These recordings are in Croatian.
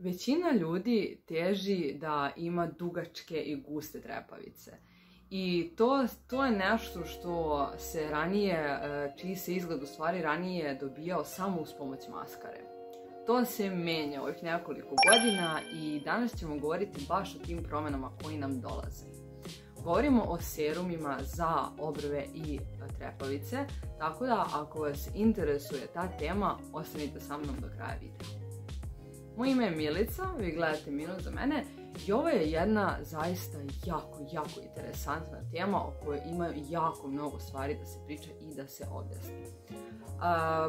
Većina ljudi teži da ima dugačke i guste trepavice. I to je nešto što se ranije, čiji se izgled u stvari ranije dobijao samo uz pomoć maskare. To se menja ovih nekoliko godina i danas ćemo govoriti baš o tim promjenama koji nam dolaze. Govorimo o serumima za obrve i trepavice, tako da ako vas interesuje ta tema, ostanite sa mnom do kraja videa. Moje ime je Milica, vi gledate Minut za mene i ovo je jedna zaista jako interesantna tema o kojoj ima jako mnogo stvari da se priča i da se objasni.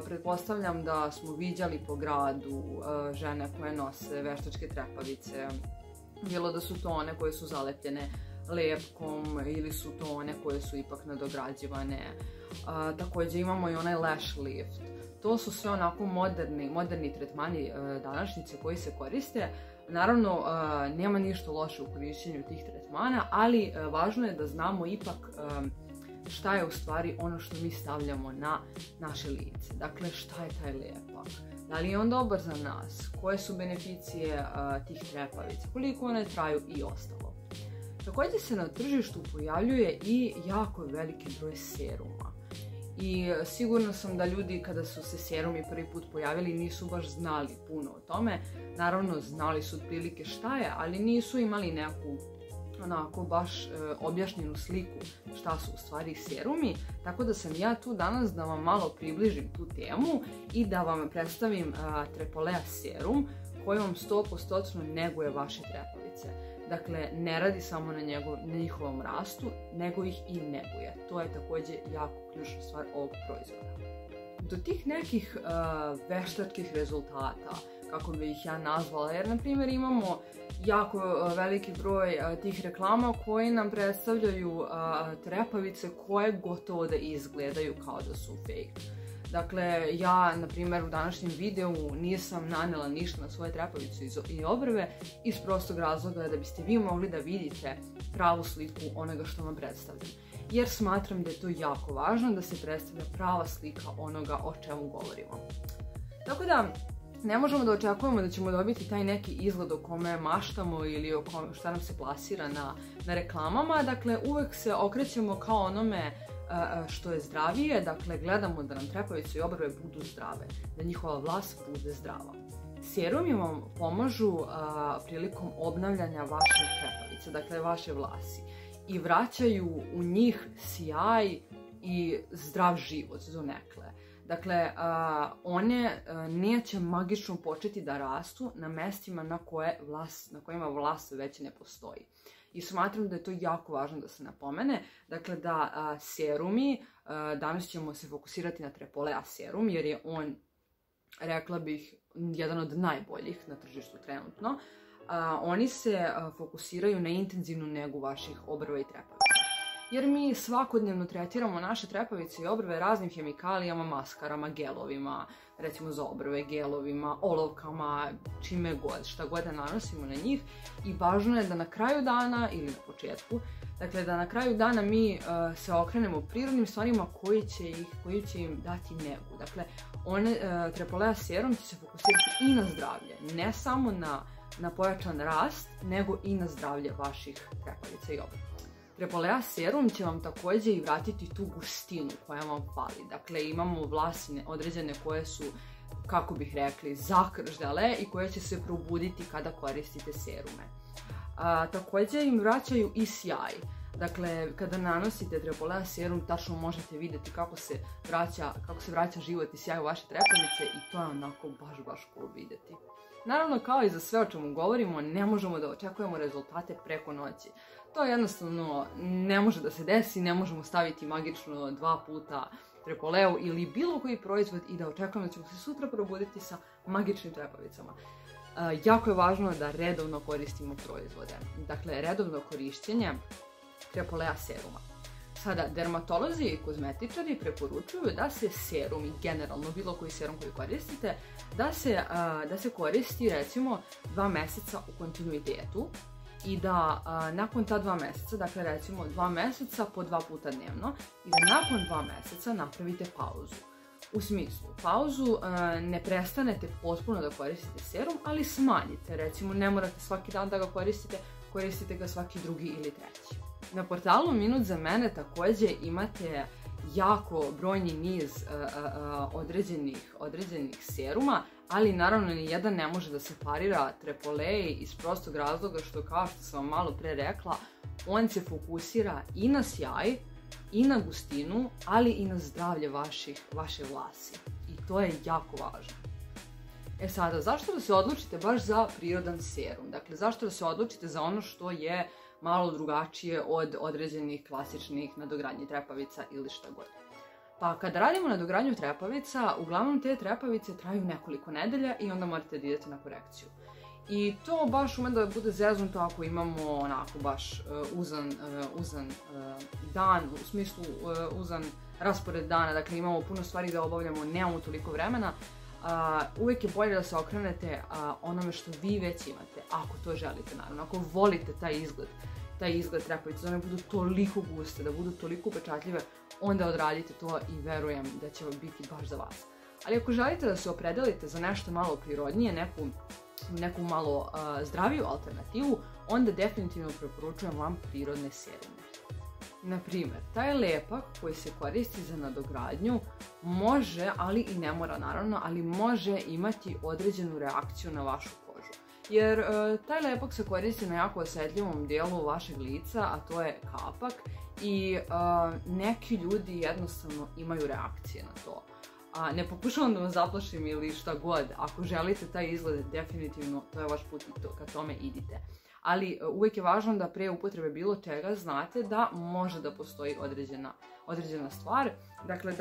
Pretpostavljam da smo viđali po gradu žene koje nose veštačke trepavice, bilo da su to one koje su zalepljene lepkom ili su to one koje su ipak nadograđivane. Također imamo i onaj lash lift. To su sve onako moderni tretmani današnjice koji se koriste. Naravno, nema ništa loše u korišćenju tih tretmana, ali važno je da znamo ipak šta je u stvari ono što mi stavljamo na naše lice. Dakle, šta je taj lepak? Da li je on dobar za nas? Koje su beneficije tih trepavica? Koliko one traju i ostalo? Također se na tržištu pojavljuje i jako veliki broj seruma. I sigurno sam da ljudi kada su se serumi prvi put pojavili nisu baš znali puno o tome. Naravno, znali su otprilike šta je, ali nisu imali neku onako baš objašnjenu sliku šta su u stvari serumi. Tako da sam ja tu danas da vam malo približim tu temu i da vam predstavim Trepolea serum koji vam 100% neguje vaše trepavice. Dakle, ne radi samo na njihovom rastu, nego ih i neguje. To je također jako ključna stvar ovog proizvoda. Do tih nekih veštačkih rezultata, kako bi ih ja nazvala, jer na primjer imamo jako veliki broj tih reklama koji nam predstavljaju trepavice koje gotovo da izgledaju kao da su fake. Dakle, ja, na primjer, u današnjem videu nisam nanela ništa na svoje trepavice i obrve iz prostog razloga da biste vi mogli da vidite pravu sliku onoga što vam predstavljam. Jer smatram da je to jako važno da se predstavlja prava slika onoga o čemu govorimo. Tako da, ne možemo da očekujemo da ćemo dobiti taj neki izgled o kome maštamo ili o kome šta nam se plasira na reklamama. Dakle, uvek se okrećemo kao onome što je zdravije, dakle gledamo da nam trepavice i obrve budu zdrave, da njihova vlas bude zdrava. Serumi vam pomažu prilikom obnavljanja vaše trepavice, dakle vaše vlasi, i vraćaju u njih sjaj i zdrav život donekle. Dakle, one neće magično početi da rastu na mestima na kojima vlas već ne postoji. I smatram da je to jako važno da se napomene. Dakle, da serumi, danas ćemo se fokusirati na Trepolea serum, jer je on, rekla bih, jedan od najboljih na tržištu trenutno. Oni se fokusiraju na intenzivnu negu vaših obrva i trepavica. Jer mi svakodnevno tretiramo naše trepavice i obrve raznim hemikalijama, maskarama, gelovima, recimo za obrve, gelovima, olovkama, čime god, šta god da nanosimo na njih. I važno je da na kraju dana, ili na početku, dakle da na kraju dana mi se okrenemo prirodnim stvarima koji će im dati negu. Dakle, Trepolea serum će se fokusirati i na zdravlje, ne samo na pojačan rast, nego i na zdravlje vaših trepavica i obrve. Trepolea serum će vam također i vratiti tu gustinu koja vam fali. Dakle, imamo vlasine određene koje su, kako bih rekli, zakrždale i koje će se probuditi kada koristite serume. Također im vraćaju i sjaj. Dakle, kada nanosite Trepolea serum, tačno možete vidjeti kako se vraća život i sjaj u vaše trepavice i to je onako baš cool vidjeti. Naravno, kao i za sve o čemu govorimo, ne možemo da očekujemo rezultate preko noći. To jednostavno ne može da se desi, ne možemo staviti magično 2 puta Trepoleu ili bilo koji proizvod i da očekujemo da ćemo se sutra probuditi sa magičnim trepavicama. Jako je važno da redovno koristimo proizvode. Dakle, redovno korišćenje Trepolea seruma. Sada, dermatolozi i kozmetičari preporučuju da se serum i generalno bilo koji serum koji koristite, da se koristi recimo 2 mjeseca u kontinuitetu i da nakon ta 2 mjeseca, dakle recimo 2 mjeseca po 2 puta dnevno, i da nakon 2 mjeseca napravite pauzu. U smislu, pauzu ne prestanete potpuno da koristite serum, ali smanjite. Recimo, ne morate svaki dan da ga koristite, koristite ga svaki drugi ili treći. Na portalu Minut za mene takođe imate jako brojni niz određenih seruma, ali naravno nijedan ne može da se parira Trepoleji iz prostog razloga što, kao što sam vam malo pre rekla, on se fokusira i na sjaj, i na gustinu, ali i na zdravlje vaše vlasi. I to je jako važno. E sada, zašto da se odlučite baš za prirodan serum? Dakle, zašto da se odlučite za ono što je malo drugačije od određenih klasičnih nadogradnji trepavica ili šta god? Pa kada radimo nadogradnju trepavica, uglavnom te trepavice traju nekoliko nedelja i onda morate da idete na korekciju. I to baš ume da bude zeznuto ako imamo onako baš uzan dan, u smislu uzan raspored dana, dakle imamo puno stvari da obavljamo, nemamo toliko vremena. Uvijek je bolje da se okrenete onome što vi već imate, ako to želite naravno, ako volite taj izgled trepavica, da one budu toliko guste, da budu toliko upečatljive, onda odradite to i verujem da će vam biti baš za vas. Ali ako želite da se opredelite za nešto malo prirodnije, neku malo zdraviju alternativu, onda definitivno preporučujem vam prirodne serume. Naprimer, taj lepak koji se koristi za nadogradnju može, ali i ne mora naravno, ali može imati određenu reakciju na vašu kožu. Jer taj lepak se koristi na jako osjetljivom dijelu vašeg lica, a to je kapak, i neki ljudi jednostavno imaju reakcije na to. Ne pokušavam da vas zaplašim ili šta god, ako želite taj izgled, definitivno to je vaš put i ka tome idite. Ali uvijek je važno da pre upotrebe bilo čega znate da može da postoji određena stvar, dakle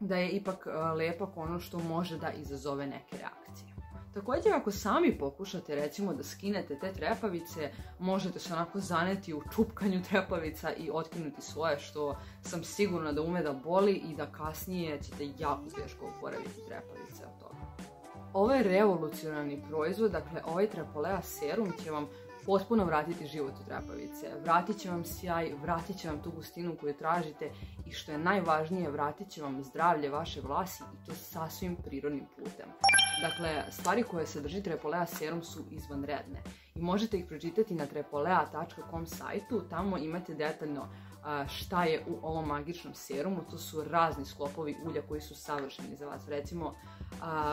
da je ipak lepak ono što može da izazove neke reakcije. Također, ako sami pokušate recimo da skinete te trepavice, možete se onako zaneti u čupkanju trepavica i otkinuti svoje, što sam sigurna da ume da boli i da kasnije ćete jako teško oporaviti trepavice od toga. Ovo je revolucionarni proizvod, dakle ovaj Trepolea serum će vam potpuno vratiti život u trepavice, vratit će vam sjaj, vratit će vam tu gustinu koju tražite i, što je najvažnije, vratit će vam zdravlje vaše vlasi, i to sasvim prirodnim putem. Dakle, stvari koje sadrži Trepolea serum su izvanredne i možete ih pročitati na trepolea.com sajtu, tamo imate detaljno šta je u ovom magičnom serumu. To su razni sklopovi ulja koji su savršeni za vas, recimo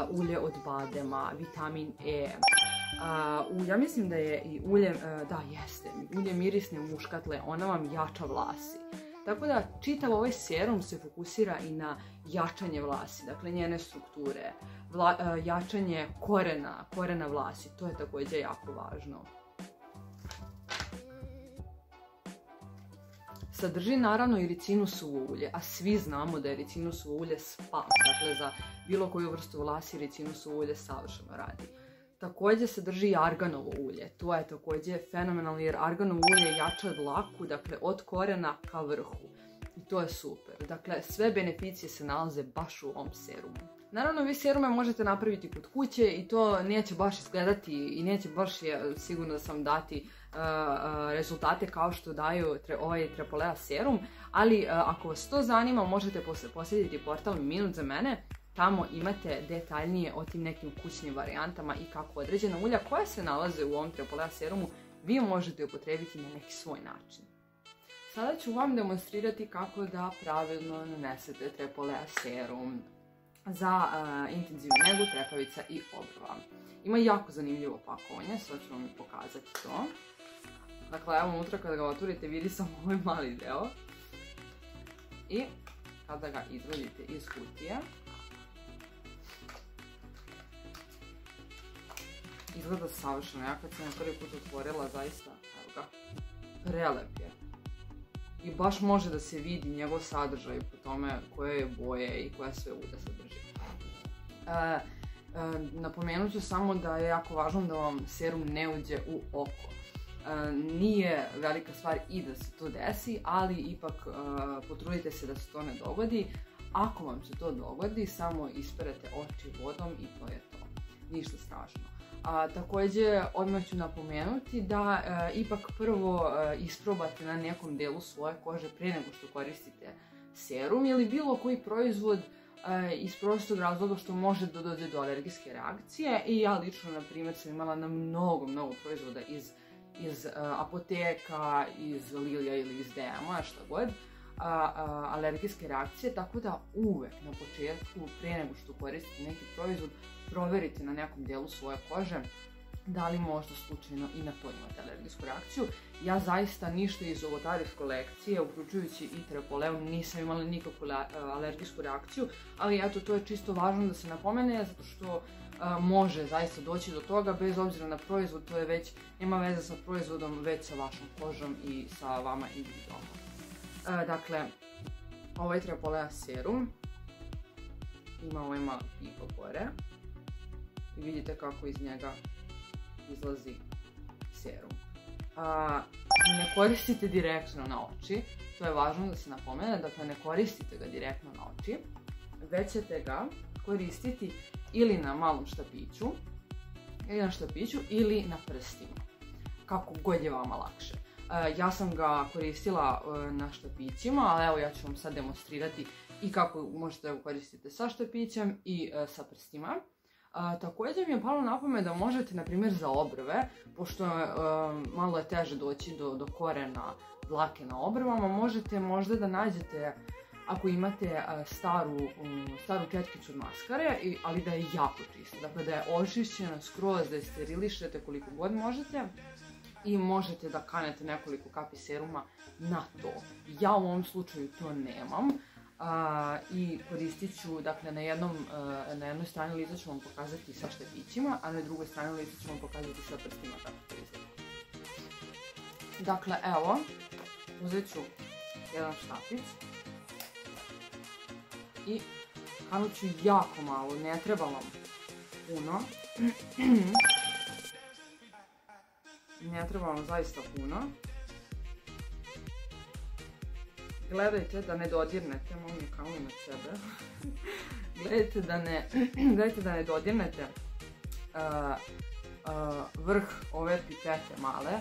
ulje od badema, vitamin E, ulja, mislim da je i ulje, da jeste, ulje mirisne muškatle, ona vam jača vlasi. Tako da čitav ovaj serum se fokusira i na jačanje vlasi, dakle njene strukture, jačanje korena vlasi, to je također jako važno. Sadrži naravno i ricinusovo ulje, a svi znamo da je ricinusovo ulje spas, dakle za bilo koju vrstu vlasi ricinusovo ulje savršeno radi. Također sadrži i arganovo ulje, to je također fenomenalno jer arganovo ulje jača dlaku, dakle od korena ka vrhu, i to je super. Dakle, sve beneficije se nalaze baš u ovom serumu. Naravno, vi serume možete napraviti kod kuće i to neće baš izgledati i neće baš sigurno da sam dati rezultate kao što daju ovaj Trepolea serum, ali ako vas to zanima možete posjetiti portal Minut za mene. Tamo imate detaljnije o tim nekim kućnim varijantama i kako određena ulja koja se nalaze u ovom Trepolea serumu vi možete upotrebiti na neki svoj način. Sada ću vam demonstrirati kako da pravilno nanesete Trepolea serum za intenzivnu negu trepavica i obrva. Ima jako zanimljivo pakovanje, sad ću vam pokazati to. Dakle, evo unutra kada ga oturite vidi samo ovaj mali deo. I kada ga izvadite iz kutije, izgleda savršeno. Ja kad sam ga prvi put otvorila, zaista, evo ga, prelep je. I baš može da se vidi njegov sadržaj po tome koje je boje i koja sve ulja sadrži. Napomenut ću samo da je jako važno da vam serum ne uđe u oko. Nije velika stvar i da se to desi, ali ipak potrudite se da se to ne dogodi. Ako vam se to dogodi, samo isperete oči vodom i to je to. Ništa strašno. Također, odmah ću napomenuti da ipak prvo isprobate na nekom delu svoje kože pre nego što koristite serum ili bilo koji proizvod iz prostog razloga što može da dođe do alergijske reakcije i ja lično, na primjer, sam imala na mnogo proizvoda iz apoteka, iz Lillyja ili iz DM-a, šta god, alergijske reakcije, tako da uvek na početku, pre nego što koristite neki proizvod, proverite na nekom delu svoje kože da li možda slučajno i na to imate alergijsku reakciju. Ja zaista ništa iz ovotarivske kolekcije, uključujući i Trepoleu, nisam imala nikakvu alergijsku reakciju, ali eto, to je čisto važno da se napomene, zato što može zaista doći do toga, bez obzira na proizvod, to je već, nema veze sa proizvodom, već sa vašom kožom i sa vama individualno. Dakle, ovaj Trepolea serum, ima ovaj malo pipa gore i vidite kako iz njega izlazi serum. Ne koristite direktno na oči, to je važno da se napomene, dakle ne koristite ga direktno na oči, već ćete ga koristiti ili na malom štapiću, ili na prstima, kako god je vama lakše. Ja sam ga koristila na štapićima, ali evo ja ću vam sad demonstrirati i kako možete da ga koristite sa štapićem i sa prstima. Također mi je palo na pamet da možete, na primjer, za obrve, pošto malo je teže doći do korena dlake na obrvama, možete možda da nađete, ako imate staru ketkicu od maskare, ali da je jako čista, dakle da je očišćena skroz, da je sterilišete koliko god možete i možete da kanete nekoliko kapi seruma na to. Ja u ovom slučaju to nemam i koristit ću, dakle na jednoj strani lica ću vam pokazati sa štapićima, a na drugoj strani lica ću vam pokazati sa prstima kako to izgleda. Dakle, evo, uzet ću jedan štapić i kanut ću jako malo, ne treba vam puno, ne treba vam zaista puno. Gledajte da ne dodirnete, malo mi kamen od sebe, gledajte da ne dodirnete vrh ove pipete male,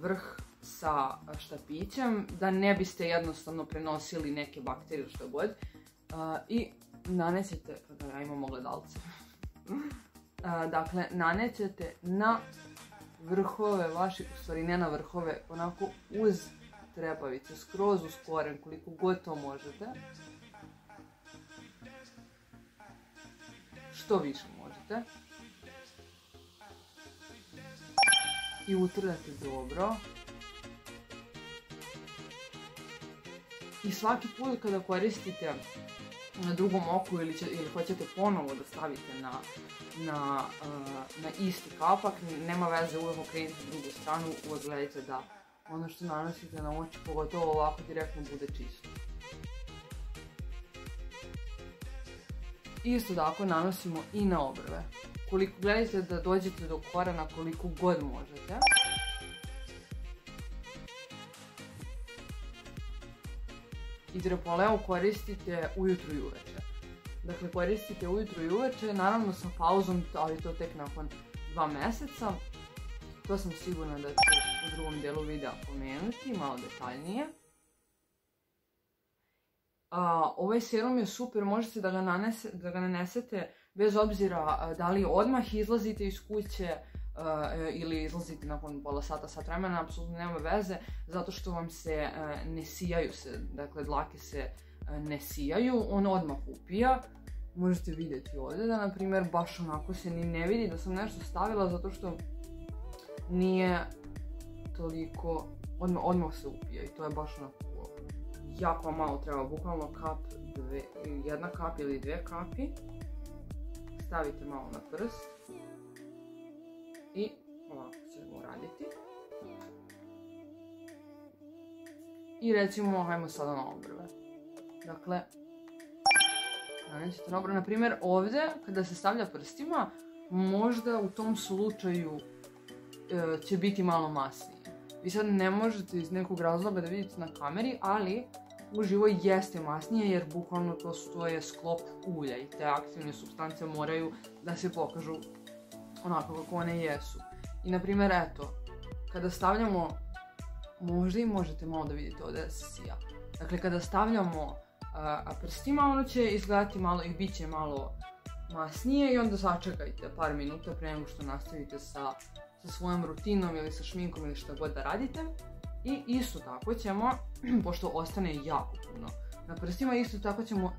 vrh sa štapićem, da ne biste jednostavno prenosili neke bakterije što god i nanećete, kada ja imam ogledalce, dakle nanećete na vrhove vaših, u stvari ne na vrhove, onako uz trepavice, skroz uz koren, koliko god to možete. Što više možete. I utrljate dobro. I svaki put kada koristite na drugom oku ili hoćete ponovo da stavite na isti kapak, nema veze, uvek okrenite drugu stranu, uvek gledajte da ono što nanosite na oči, pogotovo ovako direktno, bude čisto. Isto tako nanosimo i na obrve. Gledajte da dođete do korena koliko god možete. I Trepoleu koristite ujutru i uveče. Dakle, koristite ujutru i uveče, naravno sa pauzom, ali to tek nakon 2 meseca. To sam sigurna da ću u drugom delu videa pomenuti, malo detaljnije. Ovaj serum je super, možete da ga nanesete bez obzira da li odmah izlazite iz kuće ili izlazite nakon pola sata, sat vremena, apsolutno nema veze, zato što vam se ne sijaju, dakle dlake se ne sijaju, on odmah upija. Možete vidjeti ovdje da, na primjer, baš onako se ni ne vidi da sam nešto stavila, zato što nije toliko, odmah se upija i to je baš onako jako malo treba, bukvalno kap, 1 kap ili 2 kapi, stavite malo na prst i ovako ćemo uraditi. I recimo, hajmo sada na obrve. Dakle, nanećete na obrve, na primjer ovdje kada se stavlja prstima, možda u tom slučaju će biti malo masnije. Vi sad ne možete iz nekog razloga da vidite na kameri, ali uživo jeste masnije jer bukvalno to je sklop ulja i te aktivne supstance moraju da se pokažu onako kako one jesu. I na primjer, eto, kada stavljamo, možda i možete malo da vidite ovdje da se sija. Dakle, kada stavljamo a prstima, ono će izgledati malo i bit će malo masnije i onda začekajte par minuta pre nego što nastavite sa svojom rutinom ili sa šminkom ili što god da radite. I isto tako ćemo, pošto ostane jako puno na prstima, isto tako ćemo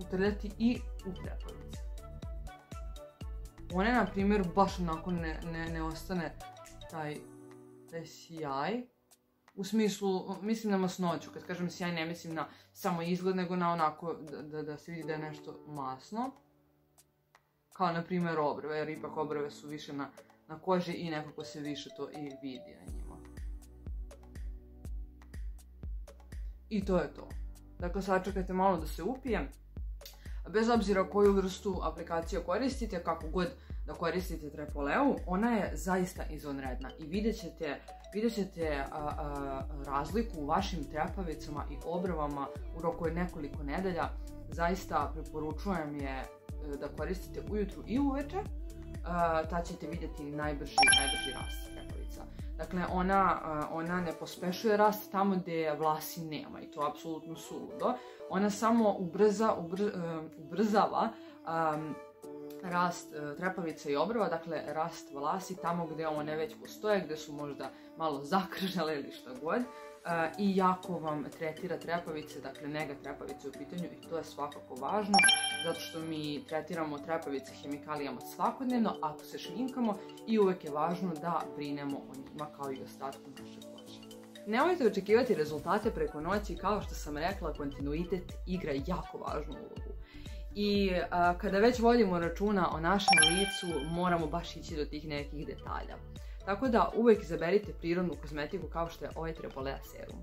utrljati i u trepavice. One, na primjer, baš onako ne ostane taj sjaj. U smislu, mislim na masnoću. Kad kažem sjaj, ne mislim na samo izgled, nego na onako da se vidi da je nešto masno. Kao, na primjer, obrve, jer ipak obrve su više na koži i nekako se više to i vidi na njima. I to je to. Dakle, sačekajte malo da se upije. Bez obzira koju vrstu aplikacije koristite, kako god da koristite Trepoleu, ona je zaista izvanredna i vidjet ćete razliku u vašim trepavicama i obrvama u roku nekoliko nedelja. Zaista preporučujem je da koristite ujutru i uveče, tad ćete vidjeti najbrži rast trepavica. Dakle, ona ne pospešuje rast tamo gdje vlasi nema i to je apsolutno suludo. Ona samo ubrzava rast trepavica i obrva, dakle rast vlasi tamo gdje one već postoje, gdje su možda malo zakržale ili šta god, i jako vam tretira trepavice, dakle nega trepavice u pitanju, i to je svakako važno zato što mi tretiramo trepavice hemikalijama svakodnevno ako se šminkamo i uvek je važno da brinemo o njima kao i ostatku naše kože. Nemojte očekivati rezultate preko noći, kao što sam rekla, kontinuitet igra jako važnu ulogu. I kada već vodimo računa o našem licu, moramo baš ići do tih nekih detalja. Tako da uvek izaberite prirodnu kozmetiku kao što je ovaj Trepolea serum.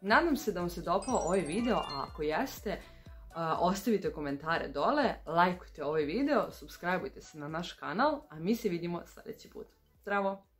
Nadam se da vam se dopao ovaj video, a ako jeste, ostavite komentare dole, lajkujte ovaj video, subscribeujte se na naš kanal, a mi se vidimo sljedeći put. Zdravo!